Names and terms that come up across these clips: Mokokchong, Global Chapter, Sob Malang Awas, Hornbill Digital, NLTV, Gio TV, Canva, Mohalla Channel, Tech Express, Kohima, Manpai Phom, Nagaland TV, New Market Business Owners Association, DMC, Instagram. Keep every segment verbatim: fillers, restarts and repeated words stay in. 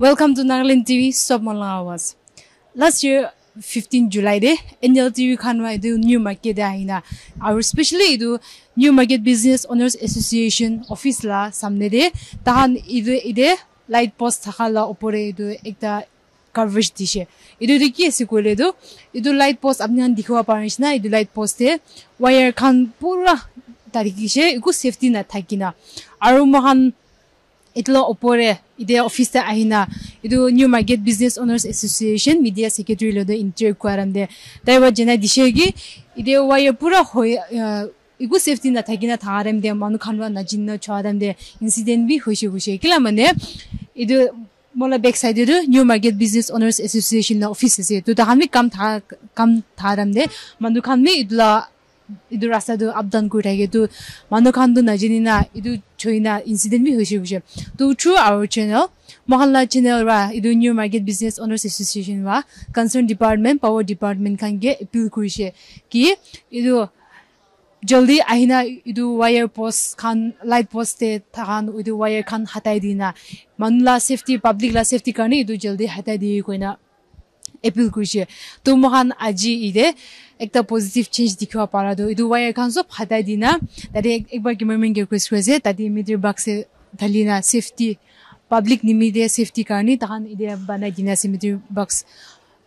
Welcome to Nagaland T V, Sob Malang Awas. Last year, fifteenth July day, N L T V kanwa idu new market day na. Our especially idu new market business owners association office la samne day. Tahan idu ide light post thakala opore idu ekta coverage dishe. Idu de kya sikole do? Idu light post apniyan dikhuwa parish na idu light post de wire khan pura tarikishe iku safety na thakina. Aru mahan itla opore ide office ta ahina idu new market business owners association media secretary lodo inter quorum de daiwa jena dishegi ide waya pura hoy igu safety na thagina tharem de manu khanwa na jinna chadam de incident bi hoise hoise kila mane idu mola back side idu new market business owners association na office se to tahan mi kam tha kam tharam de manu khan mi idla idu rasta do updown koi thake to manu khan do najini na idu choina incident bi hoise hoise to through our channel Mohalla Channel ra idu new market business owners association wa concern department power department khan ge appeal kurise ki idu jaldi ahina idu wire post khan light post te than idu wire khan hatai dina manla safety public la safety karne idu jaldi hatai di koina appeal kurise to mohan aji ide ekta positive change dikhiwa para do idu wire khan sob hatai dina tade ekbar government ge request kore tade immediate box se dhalina safety public media safety karni tahan ide banai dina cemetery box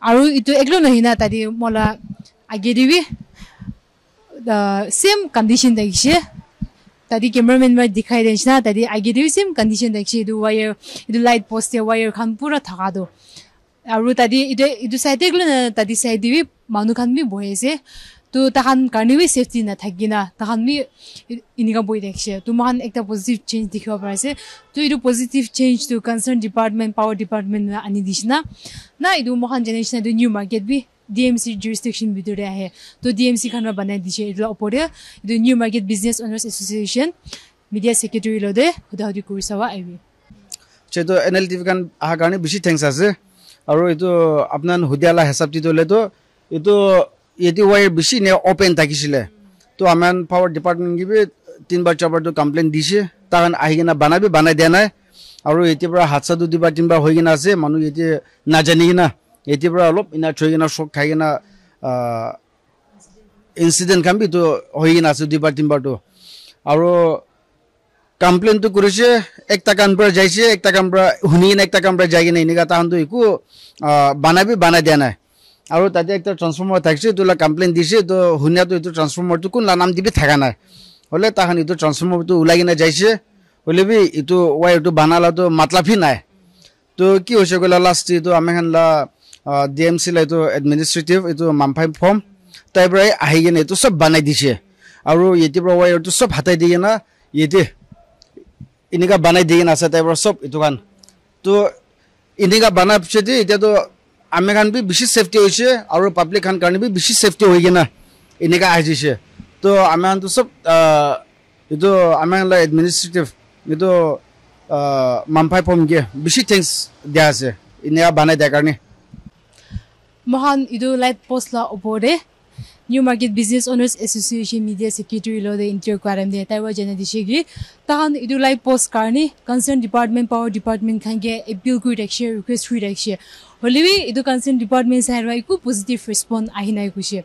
aru itu eklo nahina tadi mola age diwi the same condition da gishe tadi cameraman ma dikhai denchna tadi age diwi same condition da gishe do wire the light post the wire khan pura thagado aru tadi ide idu side eklo tadi side diwi manu khan mi bohese to tahan karniwi safety na thagina tahan mi iniga boi dekhe to mahan ekta positive change dikhiwa parase to idu positive change to concern department power department na ani dishna na idu mohan generation idu new market bi D M C jurisdiction bidore ahe to D M C khanwa banai dishe idu opore idu new market business owners association media secretary lode hudahudi kurisawa aiwi che to N L T V kan aha karne bishi thanks ase aru idu apnan hudiala hesab ti dole to idu यदि wire बिशी ने open था किसीले तो हमें power department की भी तीन बार चार बार तो कंप्लेन दीजिए ताकि आएगी ना बना भी बना देना है और ये तीन बार हादसा दो तीन बार तीन बार होएगी ना से मानो ये तीन ना जानेगी ना ये तीन बार लोग इन्हें छोएगी ना शॉक खाएगी ना इंसिडेंट कम भी तो होएगी ना से दो बार तीन बार तो और कंप्लेन तो करेंगे एक तक अंबर जाइए एक तक अंबर हुनी ना एक तक अंबर जाएगी नहीं निकाता हम तो इको बना भी बना देना है आरो ताते एक ट्रांसफॉर्मर थाकसे तोला कंप्लेन दिसे तो हुनिया तो इतो ट्रांसफॉर्मर तो कोन ला नाम दिबे थागाना होले ताहान इतो ट्रांसफॉर्मर तो उलागिना जाइसे होले भी इतो वायर तो बनाला तो मतलब ही नाय तो की होसे कोला लास्ट इतो आमेखन ला डीएमसी ला इतो एडमिनिस्ट्रेटिव इतो मंपाई फॉर्म ताइब्राई आहिगे ने तो सब बनाई दिसे आरो येतिब्रा वायर तो सब हटाई दिगेना येते इनिका बनाई दिगेना सताइब्रा सब इतोखान तो इनिका बनापसेति इते तो आमे खान भी विशेष सेफ्टी होइसे और पब्लिक खान कारण भी विशेष सेफ्टी होइगे ना इनेका आजिसे तो आमे खान तो सब ये तो आमे खान ला एडमिनिस्ट्रेटिव ये तो मंपाई फोम के विशेष थैंक्स दिया से इनेका बनाए दिया करने महान ये तो लाइट पोस्ट ला ओपोरे new market business owners association media secretary लोदे इंटरव्यू करम दे ताइवा जना दिशेगी तान इदु लाइव पोस्ट करनी कंसर्न डिपार्टमेंट पावर डिपार्टमेंट खांगे अपील कुइ रखशे रिक्वेस्ट कुइ रखशे होलिवी इदु कंसर्न डिपार्टमेंट साइरवाई को पॉजिटिव रिस्पोंड आहिनाय कुशे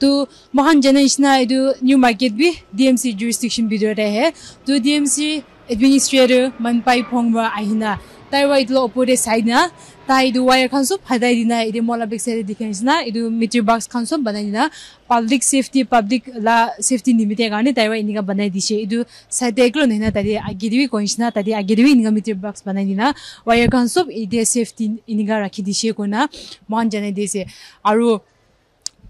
तो महान जनइसना इदु न्यू मार्केट बी डीएमसी जुरिस्डिक्शन बिदो रहे तो डीएमसी एडमिनिस्ट्रेटर मनपाई फोम वा आहिना ताइवा इदु ओपोरे साइना ताई दु वायर खान सब हटाई दिना इधर मॉल अपेक्स से दिखेंगे ना इधर मीटर बॉक्स खान सब बनाई दिना पब्लिक सेफ्टी पब्लिक ला सेफ्टी निमित्त गाने ताई वाई इनका बनाई दिशे इधर साइड एकलो नहीं ना ताई आगे दिवी कोइंस ना ताई आगे दिवी इनका मीटर बॉक्स बनाई दिना वायर खान सब इधर सेफ्टी इनका रखी दिशे को ना मान जाने दिशे आरो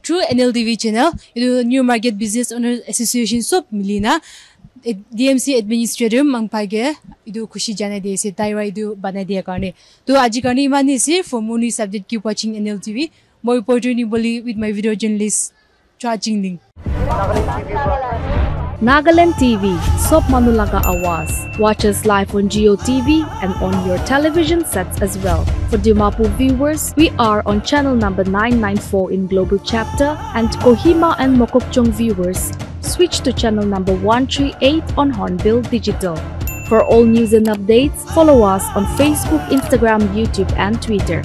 Through N L T V channel, the New Market Business Owners Association sob milina D M C administrator Manpai ge idu khushi jane de se taiwa idu banai dia karne to aji karne imani se for moni subject keep watching N L T V more importantly with my video journalist charging link Nagaland T V sob manulaga awaz watch us live on Gio T V and on your television sets as well. For Dimapur viewers, we are on channel number nine nine four in Global Chapter, and Kohima and Mokokchong viewers, switch to channel number one three eight on Hornbill Digital. For all news and updates, follow us on Facebook, Instagram, YouTube, and Twitter.